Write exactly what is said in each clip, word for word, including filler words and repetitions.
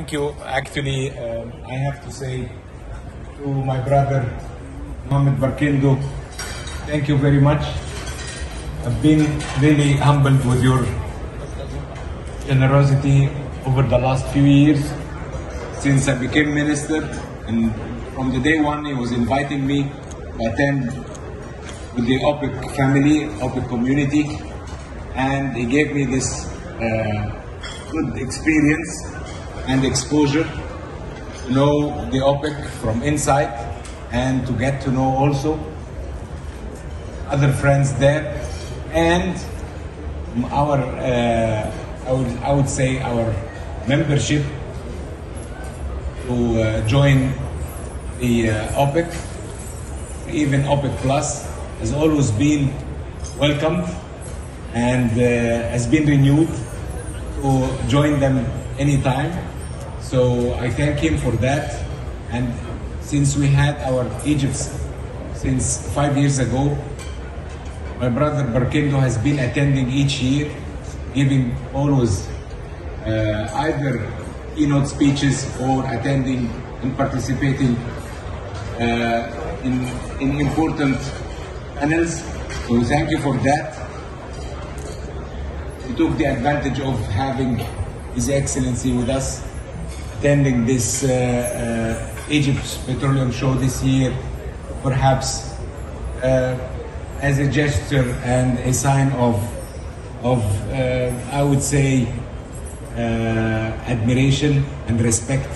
Thank you. Actually, um, I have to say to my brother, Mohammed Barkindo, thank you very much. I've been really humbled with your generosity over the last few years since I became minister. And from the day one, he was inviting me to attend with the OPEC family, OPEC community. And he gave me this uh, good experience and exposure to know the OPEC from inside and to get to know also other friends there, and our uh, I, would, I would say our membership to uh, join the uh, OPEC, even OPEC Plus, has always been welcomed and uh, has been renewed to join them anytime. So I thank him for that. And since we had our Egypt since five years ago, my brother Barkindo has been attending each year, giving always uh, either keynote speeches or attending and participating uh, in, in important panels. So thank you for that. We took the advantage of having His Excellency with us, attending this uh, uh, Egypt's Petroleum Show this year, perhaps uh, as a gesture and a sign of, of uh, I would say, uh, admiration and respect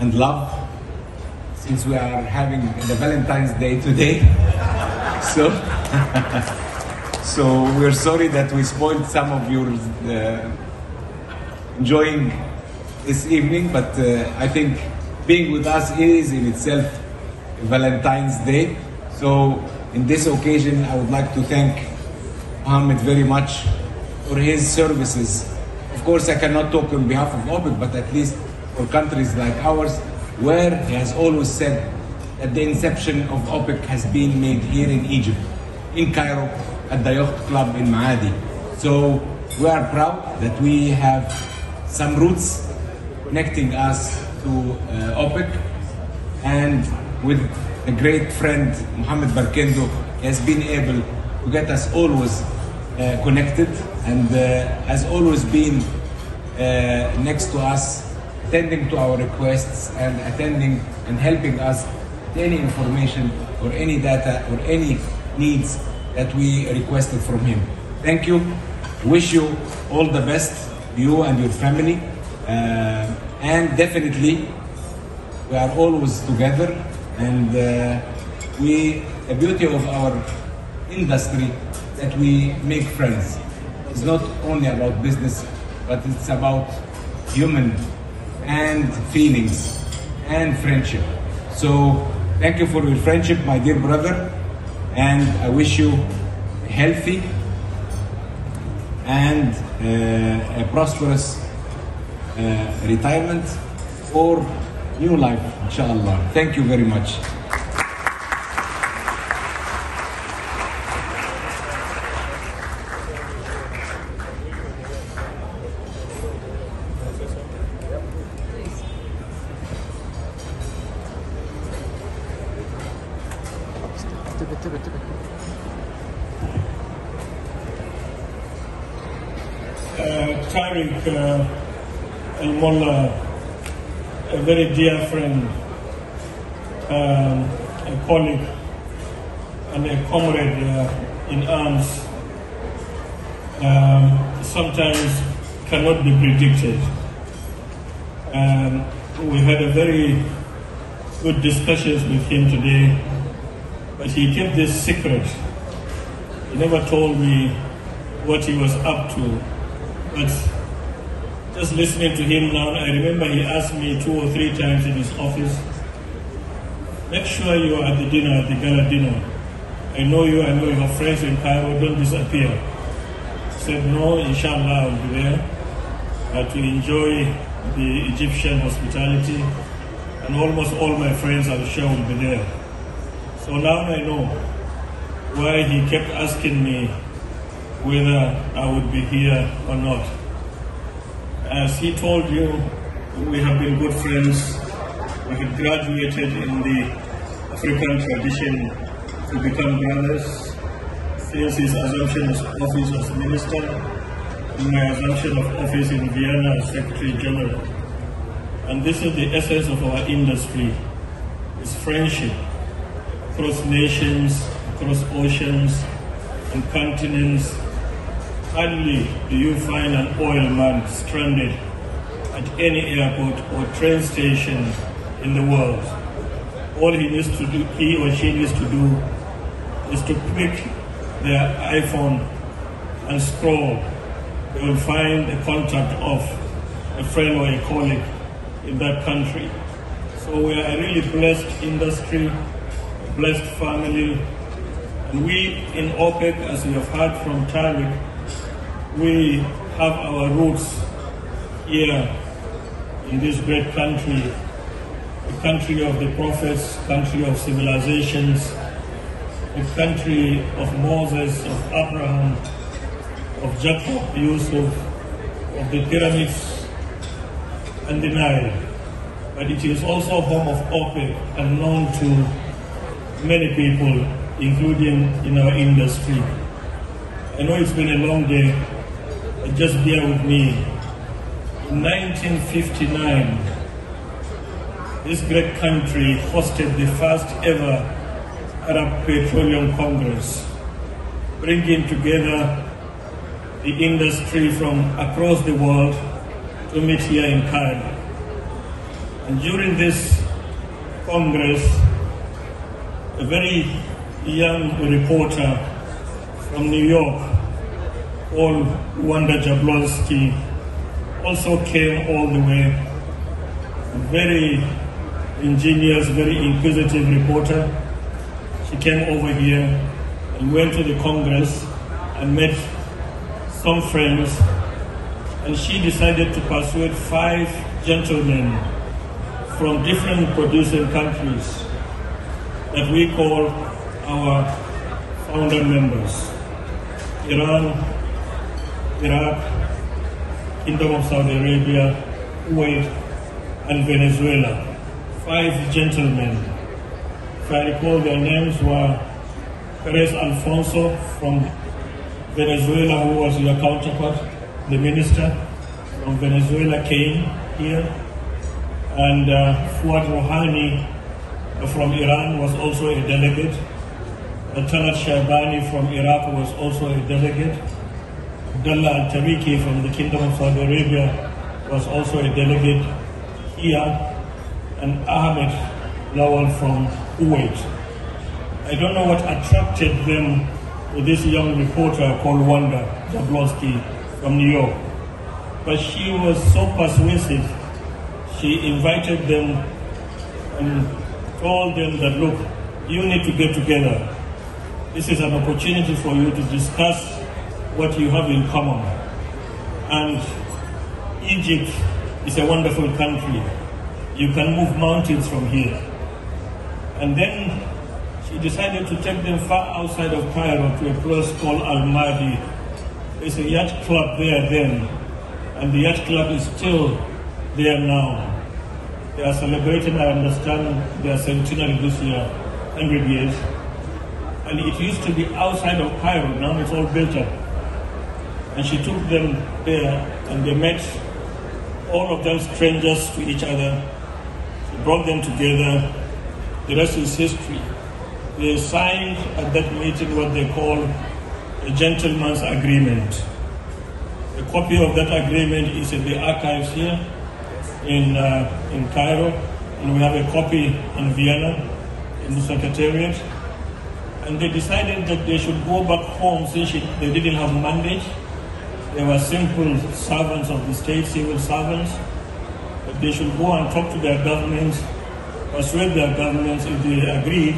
and love, since we are having the Valentine's Day today. So, so we're sorry that we spoiled some of your uh, enjoying this evening, but uh, I think being with us is in itself Valentine's Day. So in this occasion, I would like to thank Mohammed very much for his services. Of course, I cannot talk on behalf of OPEC, but at least for countries like ours, where he has always said that the inception of OPEC has been made here in Egypt, in Cairo, at the Yacht Club in Maadi. So we are proud that we have some roots connecting us to uh, OPEC, and with a great friend, Mohammed Barkindo, has been able to get us always uh, connected, and uh, has always been uh, next to us, attending to our requests and attending and helping us with any information or any data or any needs that we requested from him. Thank you. Wish you all the best, you and your family, uh, and definitely we are always together, and uh, we, the beauty of our industry, that we make friends. It's not only about business, but it's about human and feelings and friendship. So thank you for your friendship, my dear brother, and I wish you healthy and uh, a prosperous uh, retirement or new life, inshallah. Thank you very much. Tariq uh, Al-Mullah, a very dear friend, um, a colleague, and a comrade uh, in arms, um, sometimes cannot be predicted. Um, we had a very good discussions with him today, but he kept this secret. He never told me what he was up to. But just listening to him now, I remember he asked me two or three times in his office, make sure you are at the dinner, at the gala dinner. I know you, I know you have friends in Cairo, don't disappear. I said, no, inshallah, I'll be there. But to enjoy the Egyptian hospitality, and almost all my friends, I'm sure, will be there. So now I know why he kept asking me whether I would be here or not. As he told you, we have been good friends. We have graduated in the African tradition to become brothers. Since his assumption of office as minister, and my assumption of office in Vienna as Secretary General. And this is the essence of our industry. It's friendship across nations, across oceans and continents. Hardly do you find an oil man stranded at any airport or train station in the world. All he needs to do, he or she needs to do, is to click their iPhone and scroll. They will find a contact of a friend or a colleague in that country. So we are a really blessed industry, a blessed family. And we in OPEC, as we have heard from Tariq, we have our roots here in this great country, the country of the prophets, country of civilizations, the country of Moses, of Abraham, of Jacob, Yusuf, of the pyramids, and the Nile. But it is also home of OPEC and known to many people, including in our industry. I know it's been a long day, but just bear with me. In nineteen fifty-nine, this great country hosted the first ever Arab Petroleum Congress, bringing together the industry from across the world to meet here in Cairo. And during this Congress, a very young reporter from New York, called Wanda Jablonski, also came all the way. Very ingenious, very inquisitive reporter. She came over here and went to the Congress and met some friends, and she decided to persuade five gentlemen from different producing countries that we call our founder members: Iran, Iraq, Kingdom of Saudi Arabia, Kuwait, and Venezuela. Five gentlemen, if I recall their names, were Perez Alfonso from Venezuela, who was your counterpart, the minister from Venezuela came here, and uh, Fuad Rouhani from Iran was also a delegate. Uh, Talat Shaibani from Iraq was also a delegate. Dalla Al-Tariki from the Kingdom of Saudi Arabia was also a delegate here, and Ahmed Lawal from Kuwait. I don't know what attracted them to this young reporter called Wanda Jablonski from New York, but she was so persuasive. She invited them and told them that, look, you need to get together. This is an opportunity for you to discuss what you have in common. And Egypt is a wonderful country. You can move mountains from here. And then she decided to take them far outside of Cairo to a place called Al Mahdi. There's a yacht club there then, and the yacht club is still there now. They are celebrating, I understand, their centenary this year, one hundred years. And it used to be outside of Cairo, now it's all built up. And she took them there, and they met, all of them strangers to each other. Brought them together, the rest is history. They signed at that meeting what they call a gentleman's agreement. A copy of that agreement is in the archives here in, uh, in Cairo, and we have a copy in Vienna, in the Secretariat. And they decided that they should go back home since they didn't have mandate. They were simple servants of the state, civil servants. They should go and talk to their governments, persuade their governments, if they agree,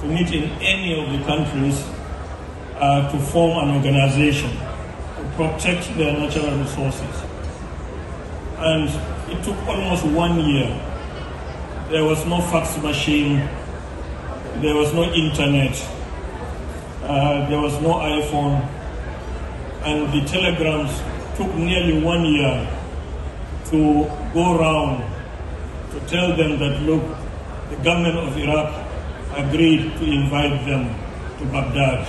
to meet in any of the countries uh, to form an organization to protect their natural resources. And it took almost one year. There was no fax machine, there was no internet, uh, there was no iPhone, and the telegrams took nearly one year to go around to tell them that, look, the government of Iraq agreed to invite them to Baghdad.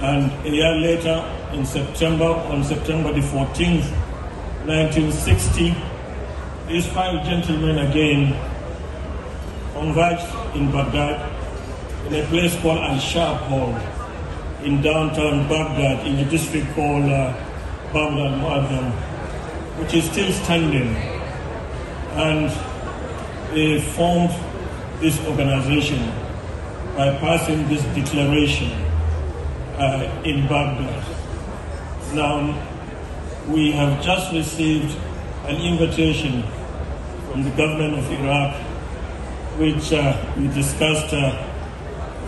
And a year later, in September, on September the fourteenth, nineteen sixty, these five gentlemen again converged in Baghdad in a place called Al-Sharp Hall in downtown Baghdad, in a district called uh, Baghdad Muaddam, which is still standing. And they formed this organization by passing this declaration uh, in Baghdad. Now, we have just received an invitation from the government of Iraq, which uh, we discussed uh,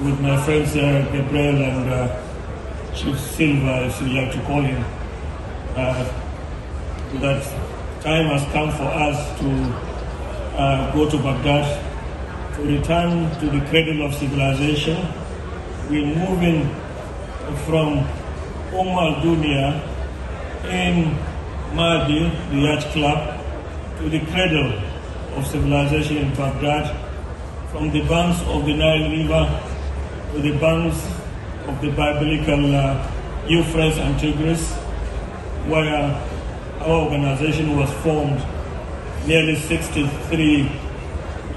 with my friends uh, Gabriel and uh, Chief Silva, if you like to call him, uh, that time has come for us to uh, go to Baghdad, to return to the cradle of civilization. We're moving from Umm al Dunya in Maadi, the Yacht Club, to the cradle of civilization in Baghdad, from the banks of the Nile River to the banks of the biblical uh, Euphrates and Tigris, where our organization was formed nearly sixty-three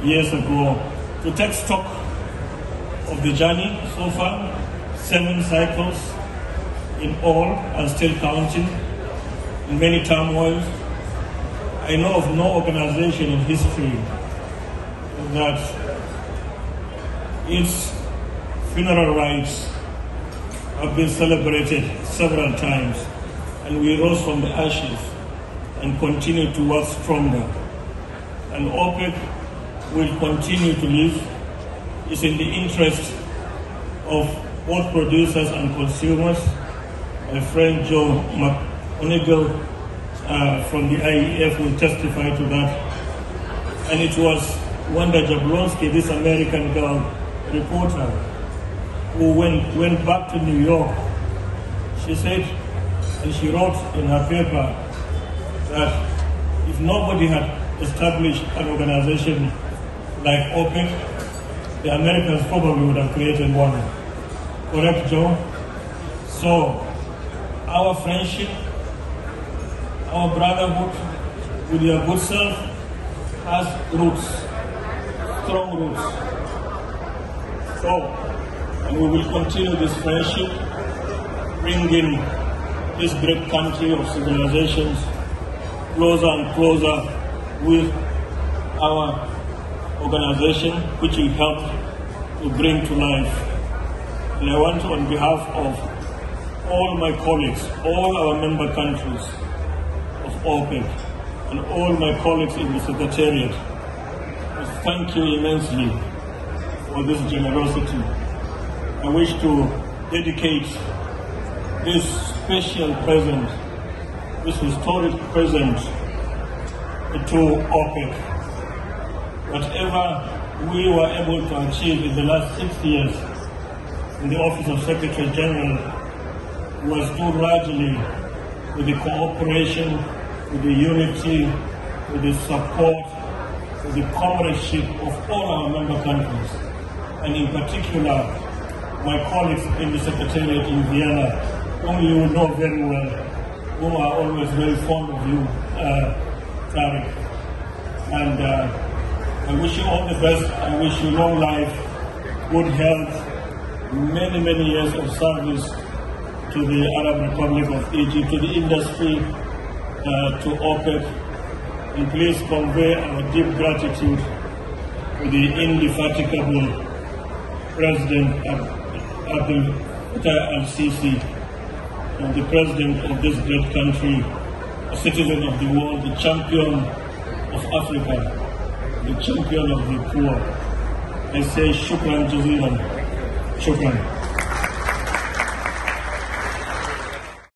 years ago, to take stock of the journey so far, seven cycles in all and still counting, in many turmoils. I know of no organization in history that its funeral rites have been celebrated several times, and we rose from the ashes and continue to work stronger. And OPEC will continue to live. It's in the interest of both producers and consumers. My friend Joe McOnigle uh, from the I E F will testify to that. And it was Wanda Jablonski, this American girl reporter, who went, went back to New York. She said, and she wrote in her paper, that if nobody had established an organization like OPEC, the Americans probably would have created one. Correct, Joe? So, our friendship, our brotherhood with your good self has roots, strong roots. So, and we will continue this friendship, bringing this great country of civilizations closer and closer with our organization, which will help to bring to life. And I want to, on behalf of all my colleagues, all our member countries of OPEC, and all my colleagues in the Secretariat, to thank you immensely for this generosity. I wish to dedicate this special present, this historic present, to OPEC. Whatever we were able to achieve in the last six years in the Office of Secretary General was due largely with the cooperation, with the unity, with the support, with the comradeship of all our member countries, and in particular my colleagues in the Secretariat in Vienna, whom you know very well, who are always very fond of you, uh, Tariq. And uh, I wish you all the best. I wish you long life, good health, many, many years of service to the Arab Republic of Egypt, to the industry, uh, to OPEC. And please convey our deep gratitude to the indefatigable President Abdel Fattah al-Sisi, and the President of this great country, a citizen of the world, the champion of Africa, the champion of the poor. I say shukran jaziran, shukran.